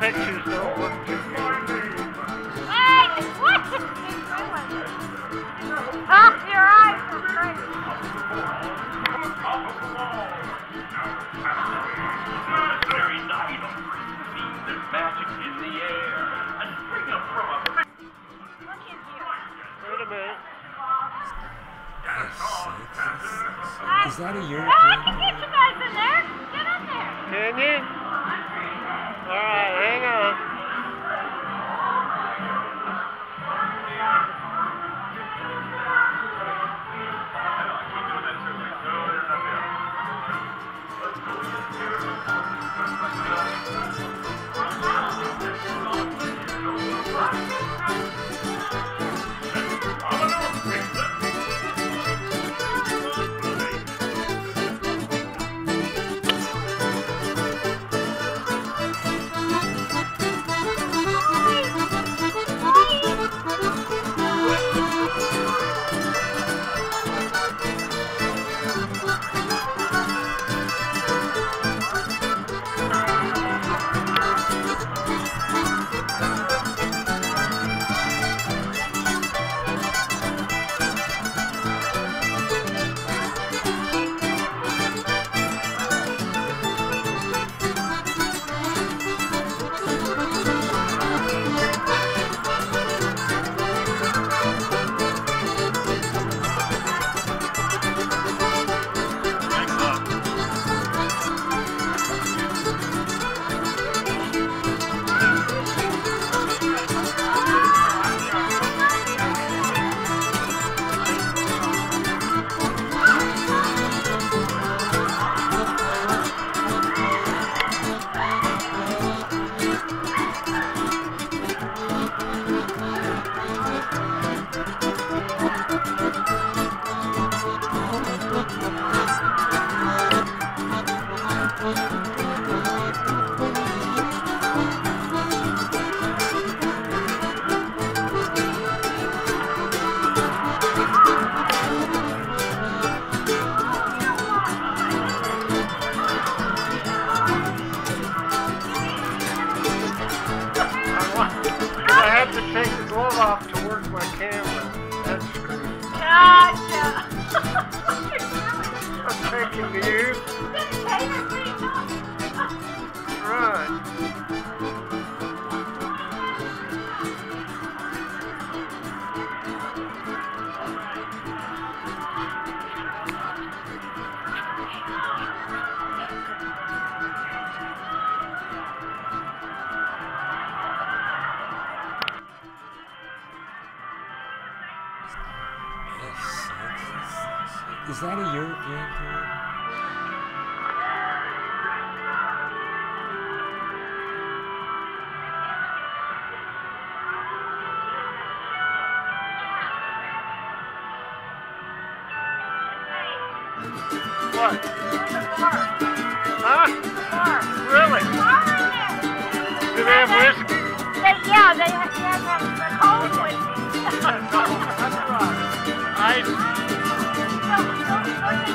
Pictures don't look too good. Hey! What? Pop your eyes for crazy. Very nice. Seems there's magic in the air. And bring up from a... Look at here. Wait a minute. Six. Is that a European? Oh, I can get you guys in there. Get in there. Can you? Alright, hang on. Is that a European period? What? Huh? Really? Do they have whiskey? Yeah, they have cold whiskey. That's right. Thank you.